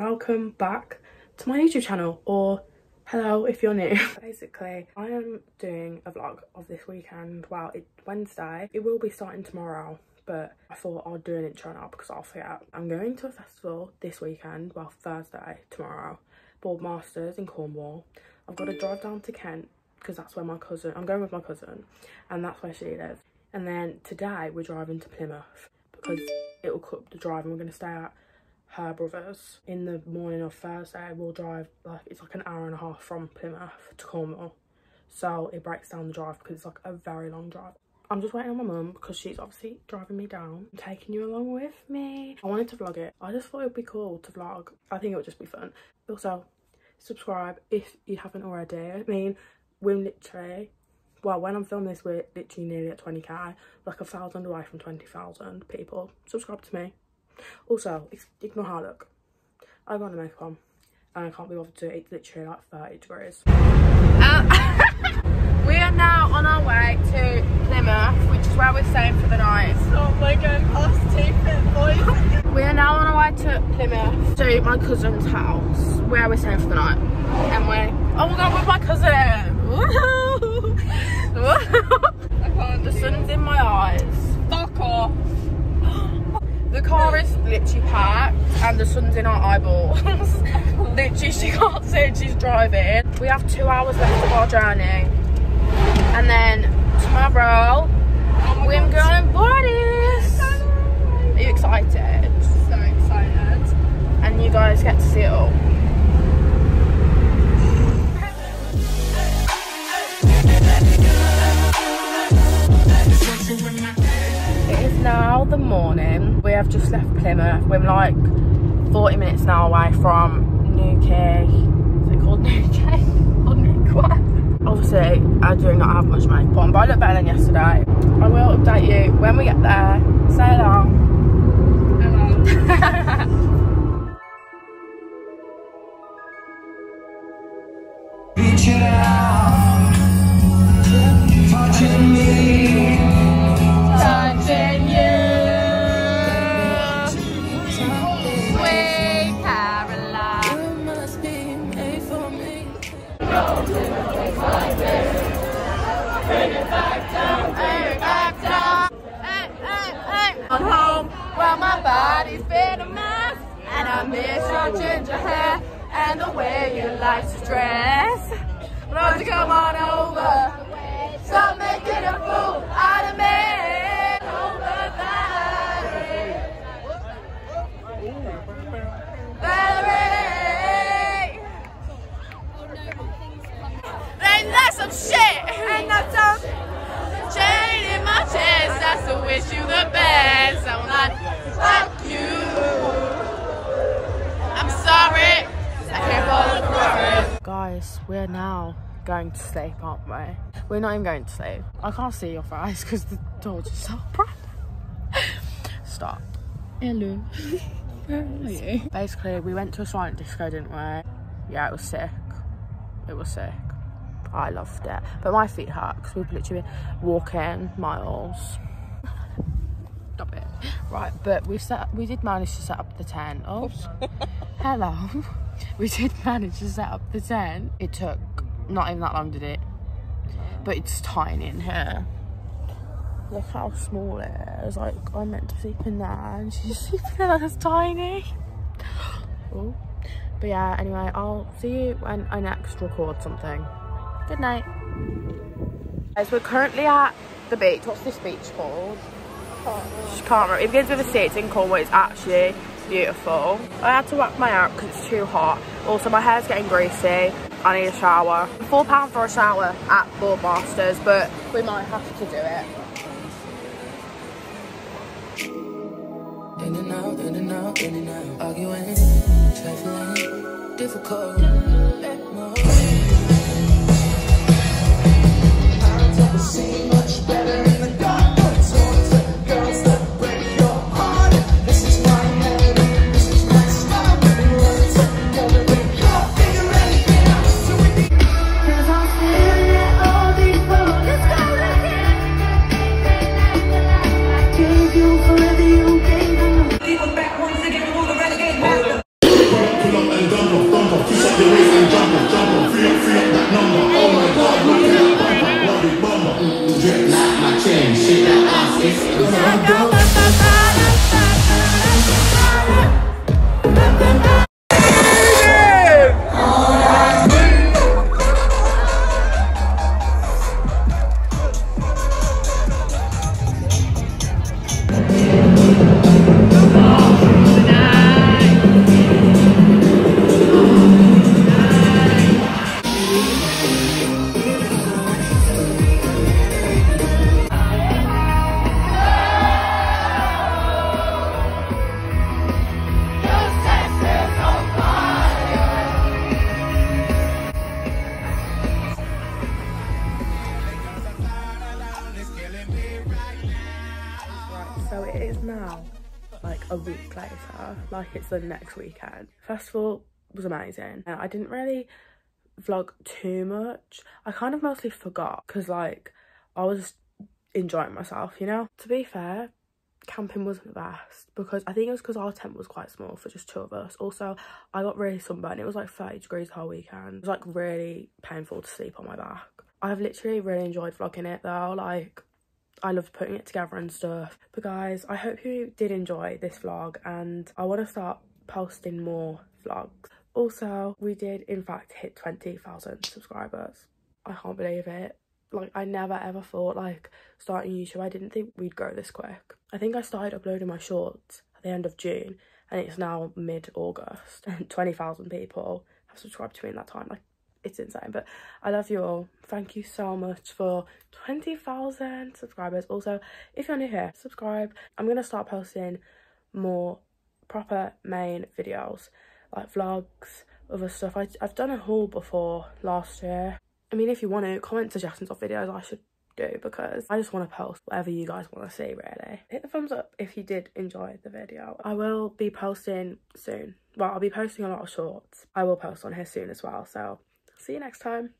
welcome back to my YouTube channel, or hello if you're new. Basically, I am doing a vlog of this weekend. Well, it's Wednesday. It will be starting tomorrow, but I thought I'll do an intro now because I'll forget. I'm going to a festival this weekend, well, Thursday, tomorrow. Boardmasters in Cornwall. I've got to drive down to Kent because that's where I'm going with my cousin, and that's where she lives. And then today we're driving to Plymouth because it will cut the drive, and we're going to stay at her brother's. In the morning of Thursday, we'll drive, like, it's like an hour and a half from Plymouth to Cornwall, so it breaks down the drive because it's like a very long drive. I'm just waiting on my mum because she's obviously driving me down. I'm taking you along with me. I wanted to vlog it. I just thought it would be cool to vlog. I think it would just be fun. Also, subscribe if you haven't already. I mean, we're literally, well, when I'm filming this, we're literally nearly at 20k, like 1,000 away from 20,000 people. Subscribe to me. Also, ignore how I look. I got my makeup on and I can't be bothered to do it. It's literally like 30 degrees. We are now on our way to Plymouth, which is where we're staying for the night. Oh my god, past 2 fit boys. We are now on our way to Plymouth, to my cousin's house, where we're staying for the night. And we're, oh my god, with my cousin! Woohoo! Woohoo! I can't. The sun's in my eyes. Fuck off! The car is literally packed and the sun's in our eyeballs. Literally, she can't see it, she's driving. We have 2 hours left of our journey. And then tomorrow, oh we're God. Going Boardmasters. Are you excited? So excited. And you guys get to see it all. It is now the morning. We have just left Plymouth. We're like 40 minutes now away from Newquay. Is it called Newquay? Or Newquay? Obviously, I do not have much makeup on, but I look better than yesterday. I will update you when we get there. Say hello. Hello. And the way you like to dress, why don't you come on over? Stop making a fool out of me. Over Valerie. Valerie. Ain't that some shit? Ain't that some chain in my chest? That's to wish you the best. I'm like, fuck you. I'm sorry. Guys, we're now going to sleep, aren't we? We're not even going to sleep. I can't see your face because the door just opened. Stop. Hello. Where are you? Basically, we went to a silent disco, didn't we? Yeah, it was sick. It was sick. I loved it. But my feet hurt because we've literally been walking miles. Stop it. Right, but we did manage to set up the tent. Oh, hello. We did manage to set up the tent. It took not even that long, did it? But it's tiny in here. Look how small it is. Like, I meant to sleep in there and she's sleeping there. That's tiny. Ooh. But yeah, anyway, I'll see you when I next record something. Good night. Guys, we're currently at the beach. What's this beach called? She can't remember. It begins with a C. It's in Cornwall. It's actually beautiful. I had to wrap my hair up because it's too hot. Also, my hair's getting greasy. I need a shower. £4 for a shower at Boardmasters, but we might have to do it. In and out, in and out, in and out. Arguing, trifling, difficult. I've never seen much better in the dark. a week later, like it's the next weekend. Festival was amazing. I didn't really vlog too much. I kind of mostly forgot because like I was enjoying myself, you know. To be fair, camping wasn't the best because I think it was because our tent was quite small for just two of us. Also, I got really sunburned. It was like 30 degrees the whole weekend. It was like really painful to sleep on my back. I've literally really enjoyed vlogging it though, like I loved putting it together and stuff. But guys, I hope you did enjoy this vlog and I want to start posting more vlogs. Also, we did in fact hit 20,000 subscribers. I can't believe it. Like I never ever thought like starting YouTube, I didn't think we'd grow this quick. I think I started uploading my shorts at the end of June and it's now mid-August and 20,000 people have subscribed to me in that time. Like it's insane. But I love you all. Thank you so much for 20,000 subscribers. Also, if you're new here, subscribe. I'm gonna start posting more proper main videos like vlogs, other stuff. I've done a haul before last year. I mean, if you want to comment suggestions or videos I should do, because I just want to post whatever you guys want to see really. Hit the thumbs up if you did enjoy the video. I will be posting soon. Well, I'll be posting a lot of shorts. I will post on here soon as well, so see you next time.